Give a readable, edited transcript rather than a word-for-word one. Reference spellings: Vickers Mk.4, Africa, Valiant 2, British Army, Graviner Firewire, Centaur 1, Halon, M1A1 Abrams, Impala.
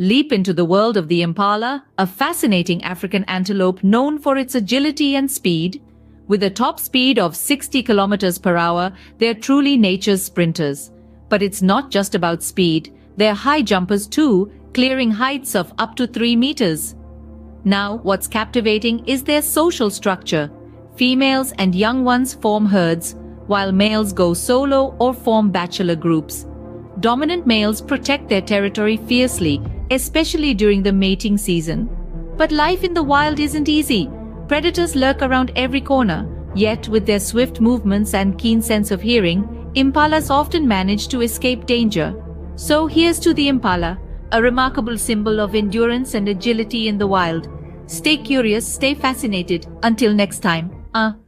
Leap into the world of the impala, a fascinating African antelope known for its agility and speed. With a top speed of 60 km/h, they're truly nature's sprinters. But it's not just about speed, they're high jumpers too, clearing heights of up to 3 meters. Now, what's captivating is their social structure. Females and young ones form herds, while males go solo or form bachelor groups. Dominant males protect their territory fiercely, especially during the mating season. But life in the wild isn't easy. Predators lurk around every corner, yet with their swift movements and keen sense of hearing, impalas often manage to escape danger. So here's to the impala, a remarkable symbol of endurance and agility in the wild. Stay curious, stay fascinated. Until next time.